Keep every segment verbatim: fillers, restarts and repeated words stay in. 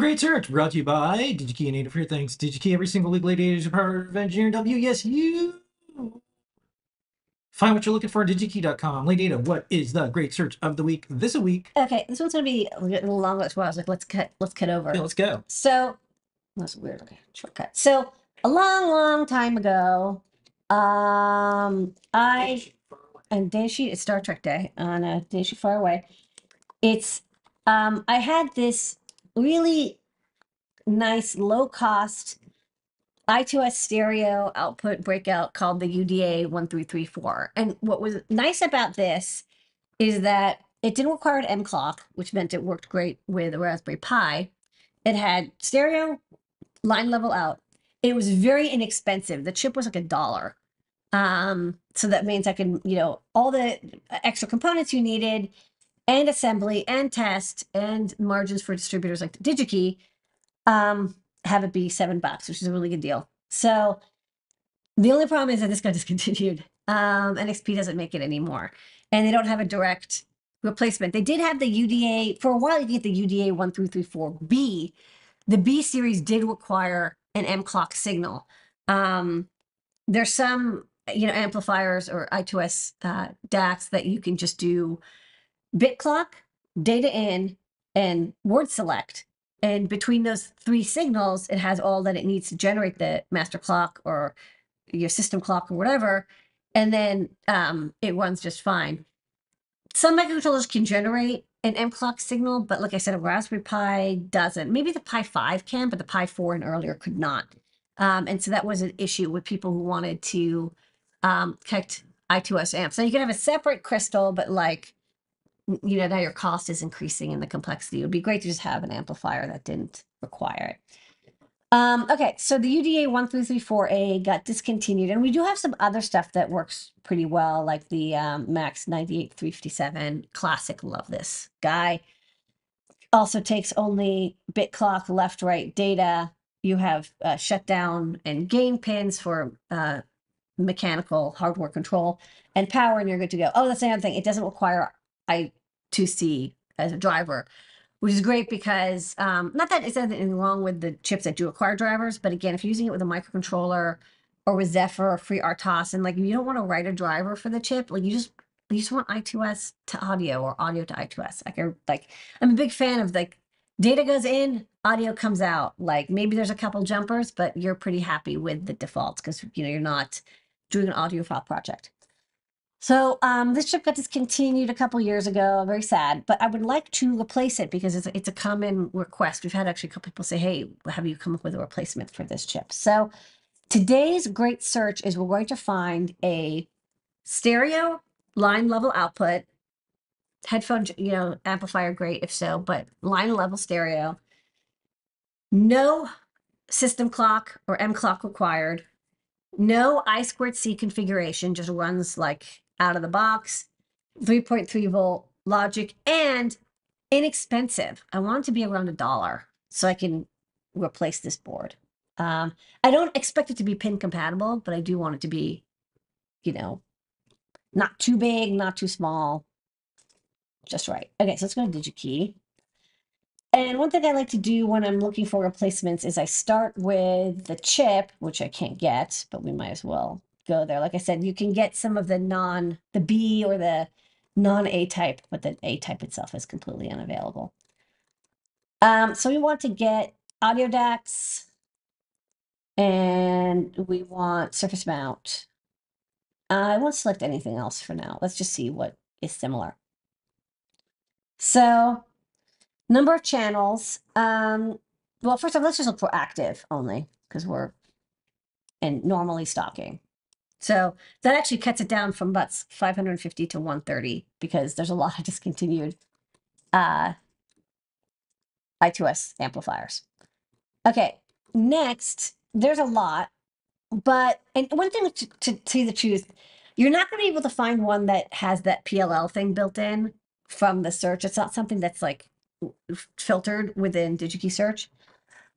Great Search, brought to you by DigiKey and Adafruit. Thanks, DigiKey. Every single week, Lady Ada is a power of engineering. W, yes, you. Find what you're looking for at digikey dot com. Lady Ada, what is the Great Search of the week this week? Okay, this one's going to be a little long. That's why I was like, let's cut, let's cut over. Yeah, let's go. So, that's weird. Okay, shortcut. So, a long, long time ago, um, I, and Daisy, it's Star Trek Day on uh, Daisy Far Away. It's, um, I had this really nice low-cost I two S stereo output breakout called the U D A one three three four. And what was nice about this is that it didn't require an M clock, which meant it worked great with a Raspberry Pi. It had stereo, line level out. It was very inexpensive. The chip was like a dollar. Um, so that means I can, you know, all the extra components you needed, and assembly and test and margins for distributors like the DigiKey, um, have it be seven bucks, which is a really good deal. So the only problem is that this got discontinued. Um, N X P doesn't make it anymore, and they don't have a direct replacement. They did have the U D A, for a while you could get the U D A one three three four B. The B series did require an M clock signal. Um, there's some, you know, amplifiers or I two S uh, D A Cs that you can just do bit clock, data in, and word select. And between those three signals, it has all that it needs to generate the master clock or your system clock or whatever. And then um, it runs just fine. Some microcontrollers can generate an M clock signal, but like I said, a Raspberry Pi doesn't. Maybe the Pi five can, but the Pi four and earlier could not. Um, and so that was an issue with people who wanted to um, connect I two S amps. So you could have a separate crystal, but like, you know, now your cost is increasing in the complexity. It would be great to just have an amplifier that didn't require it. Um, okay, so the U D A one three three four A got discontinued, and we do have some other stuff that works pretty well, like the um, Max nine eight three five seven. Classic, love this guy. Also takes only bit clock, left, right data. You have uh, shutdown and gain pins for uh, mechanical hardware control and power, and you're good to go. Oh, that's another thing. It doesn't require I two C as a driver, which is great because um, not that it's anything wrong with the chips that do require drivers, but again, if you're using it with a microcontroller or with Zephyr or FreeRTOS, and like you don't want to write a driver for the chip, like you just you just want I two S to audio or audio to I two S. Like I, like I'm a big fan of like data goes in, audio comes out. Like maybe there's a couple jumpers, but you're pretty happy with the defaults because you know you're not doing an audiophile project. So um, this chip got discontinued a couple years ago, very sad, but I would like to replace it because it's, it's a common request. We've had actually a couple people say, hey, have you come up with a replacement for this chip? So today's great search is we're going to find a stereo line level output, headphone, you know, amplifier, great if so, but line level stereo, no system clock or M clock required, no I two C configuration, just runs like out of the box, three point three volt logic, and inexpensive. I want it to be around a dollar so I can replace this board. Um, I don't expect it to be pin compatible, but I do want it to be, you know, not too big, not too small, just right. Okay, so let's go to DigiKey. And one thing I like to do when I'm looking for replacements is I start with the chip, which I can't get, but we might as well go there. Like I said, you can get some of the non, the B or the non-A type, but the A type itself is completely unavailable. Um, so we want to get audio D A Cs, and we want surface mount. I won't select anything else for now. Let's just see what is similar. So number of channels. Um, well, first off, let's just look for active only because we're in normally stocking. So that actually cuts it down from about five hundred fifty to one thirty because there's a lot of discontinued uh, I two S amplifiers. Okay, next, there's a lot, but, and one thing to, to, to see the truth, you're not gonna be able to find one that has that P L L thing built in from the search. It's not something that's like filtered within DigiKey search.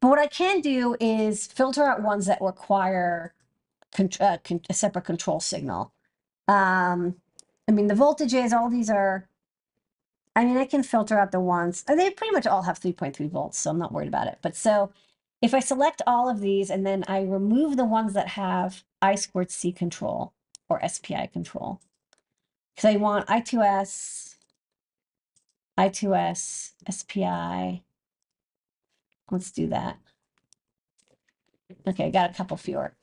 But what I can do is filter out ones that require uh, a separate control signal. Um, I mean, the voltages, all these are I mean, I can filter out the ones. They pretty much all have three point three volts, so I'm not worried about it. But so if I select all of these and then I remove the ones that have I two C control or S P I control, because I want I two S, I two S, S P I. Let's do that. Okay, I got a couple fewer.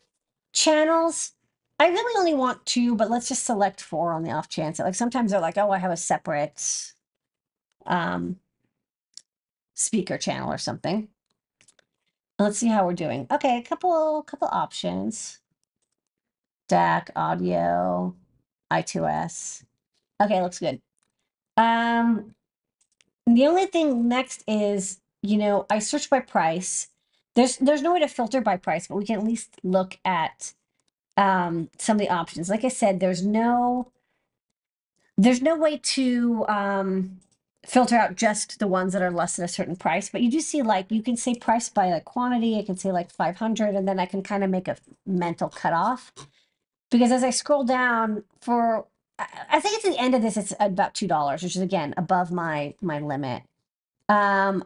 Channels, I really only want two, but let's just select four on the off chance. Like sometimes they're like, oh, I have a separate um, speaker channel or something. Let's see how we're doing. Okay, a couple, couple options. D A C, audio, I two S. Okay, looks good. Um, the only thing next is, you know, I search by price. There's, there's no way to filter by price, but we can at least look at um, some of the options. Like I said, there's no, there's no way to um, filter out just the ones that are less than a certain price, but you do see, like, you can say price by like quantity. I can say like five hundred, and then I can kind of make a mental cutoff, because as I scroll down for, I think it's the end of this, it's about two dollars, which is again, above my, my limit. Um,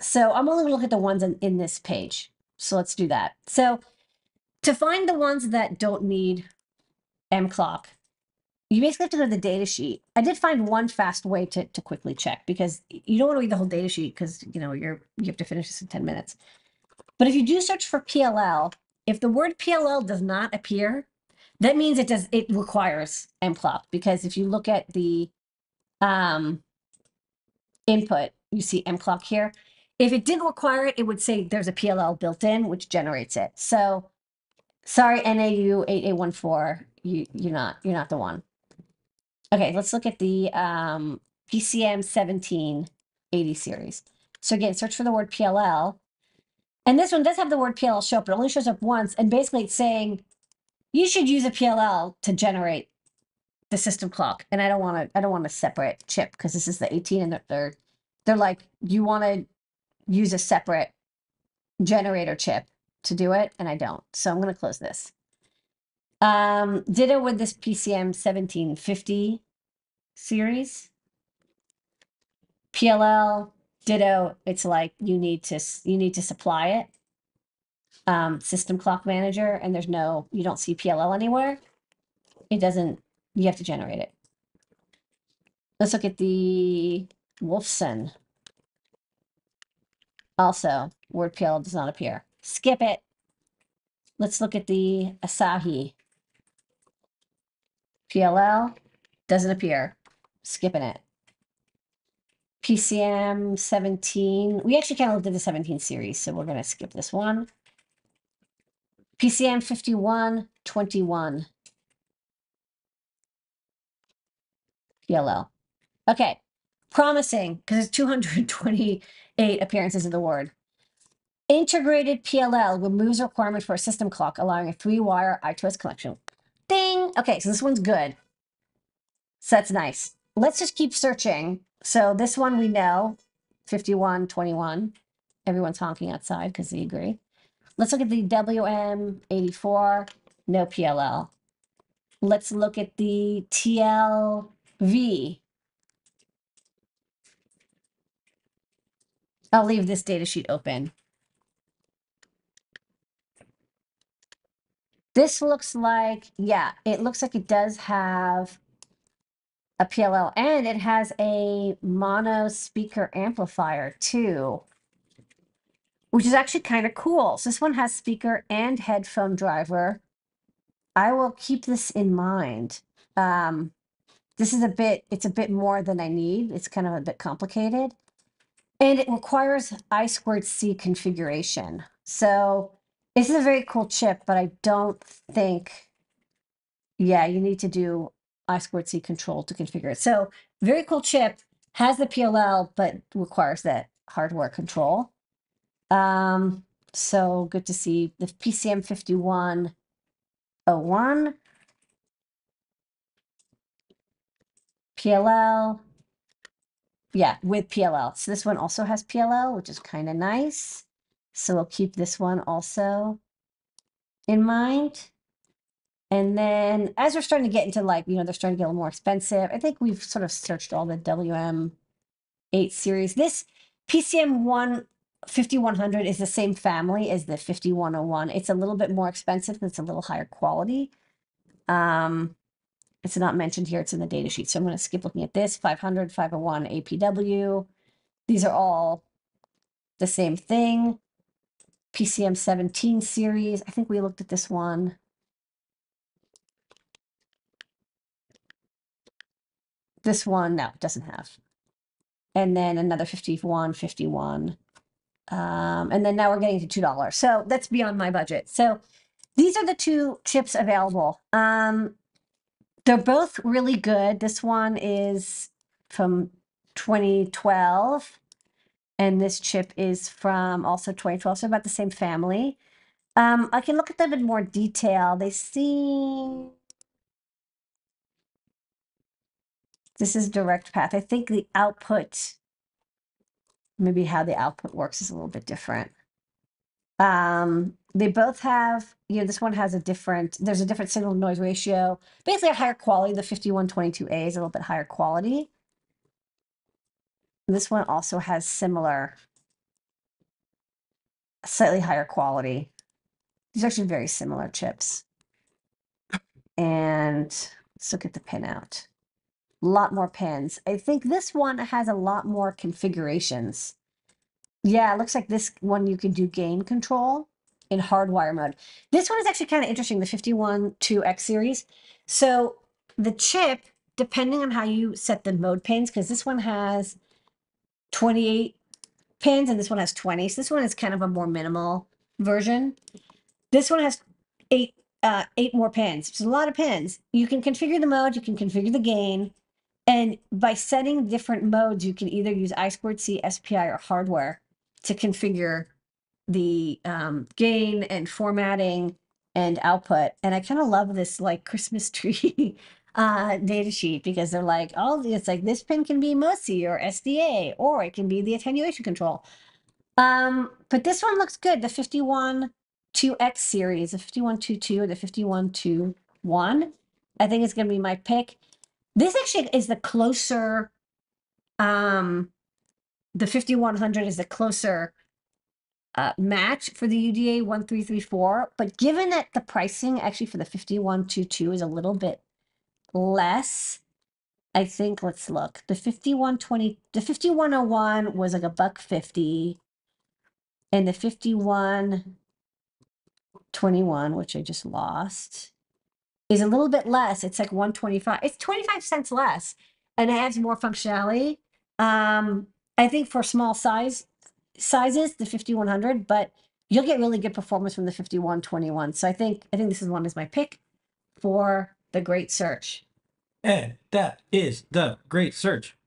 So I'm only going to look at the ones in, in this page. So let's do that. So to find the ones that don't need M clock, you basically have to go to the data sheet. I did find one fast way to, to quickly check, because you don't want to read the whole data sheet, because you know you're you have to finish this in ten minutes. But if you do search for P L L, if the word P L L does not appear, that means it does it requires M clock, because if you look at the um, input, you see M clock here. If it didn't require it, it would say there's a P L L built in, which generates it. So, sorry, N A U eight eight one four, you, you're not you're not the one. Okay, let's look at the um, P C M seventeen eighty series. So again, search for the word P L L. And this one does have the word P L L show up, but it only shows up once. And basically it's saying, you should use a P L L to generate the system clock. And I don't want to, I don't want a separate chip, because this is the eighteen, and they're, they're like, you want to use a separate generator chip to do it, and I don't. So I'm going to close this. Um, ditto with this P C M seventeen fifty series. P L L, ditto, it's like you need to you need to supply it. Um, system clock manager, and there's no, you don't see P L L anywhere. It doesn't, you have to generate it. Let's look at the Wolfson. Also, word P L L does not appear. Skip it. Let's look at the Asahi. P L L doesn't appear. Skipping it. P C M seventeen. We actually kind of looked at the seventeen series, so we're going to skip this one. P C M fifty-one twenty-one. P L L. Okay. Promising, because there's two hundred twenty-eight appearances of the word. Integrated P L L removes a requirement for a system clock, allowing a three-wire I two S connection. Ding! Okay, so this one's good. So that's nice. Let's just keep searching. So this one we know, fifty-one twenty-one. Everyone's honking outside because they agree. Let's look at the W M eighty-four. No P L L. Let's look at the T L V. I'll leave this data sheet open. This looks like, yeah, it looks like it does have a P L L, and it has a mono speaker amplifier too, which is actually kind of cool. So this one has speaker and headphone driver. I will keep this in mind. Um, this is a bit, it's a bit more than I need. It's kind of a bit complicated. And it requires I two C configuration. So this is a very cool chip, but I don't think, yeah, you need to do I two C control to configure it. So very cool chip, has the P L L, but requires that hardware control. Um, so good to see the P C M fifty-one oh one, P L L. Yeah, with P L L. So this one also has P L L, which is kind of nice. So we'll keep this one also in mind. And then as we're starting to get into, like, you know, they're starting to get a little more expensive. I think we've sort of searched all the W M eight series. This P C M fifty-one hundred is the same family as the fifty-one oh one. It's a little bit more expensive and it's a little higher quality. Um, it's not mentioned here, it's in the data sheet. So I'm going to skip looking at this. five hundred, five oh one, A P W. These are all the same thing. P C M seventeen series. I think we looked at this one. This one, no, it doesn't have. And then another fifty-one, fifty-one. Um, and then now we're getting to two dollars. So that's beyond my budget. So these are the two chips available. Um, they're both really good. This one is from twenty twelve. And this chip is from also twenty twelve, so about the same family. Um, I can look at them in more detail. They seem... This is direct path. I think the output, maybe how the output works is a little bit different. Um, they both have, you know, this one has a different, there's a different signal to noise ratio. Basically a higher quality, the fifty-one twenty-two A is a little bit higher quality. This one also has similar, slightly higher quality. These are actually very similar chips. And let's look at the pin out. A lot more pins. I think this one has a lot more configurations. Yeah, it looks like this one you can do gain control in hardwire mode. This one is actually kind of interesting, the fifty-one two X series. So the chip, depending on how you set the mode pins, because this one has twenty-eight pins and this one has twenty. So this one is kind of a more minimal version. This one has eight uh, eight more pins, which is a lot of pins. You can configure the mode, you can configure the gain, and by setting different modes, you can either use I two C, S P I, or hardware to configure the um, gain and formatting and output. And I kind of love this like Christmas tree uh data sheet, because they're like all the, it's like this pin can be MOSI or S D A, or it can be the attenuation control. Um but this one looks good, the fifty-one two X series, the fifty-one twenty-two or the fifty-one twenty-one. I think it's going to be my pick. This actually is the closer, um the fifty-one hundred is the closer Uh, match for the U D A one three three four, but given that the pricing actually for the fifty-one twenty-two is a little bit less, I think, let's look, the fifty-one twenty, the fifty-one oh one was like a buck fifty, and the fifty-one twenty-one, which I just lost, is a little bit less. It's like one twenty-five. It's twenty-five cents less, and it has more functionality. Um, I think for small size sizes, the fifty-one hundred, but you'll get really good performance from the fifty-one twenty-one. So I think I think this is one is my pick for the great search. And that is the great search.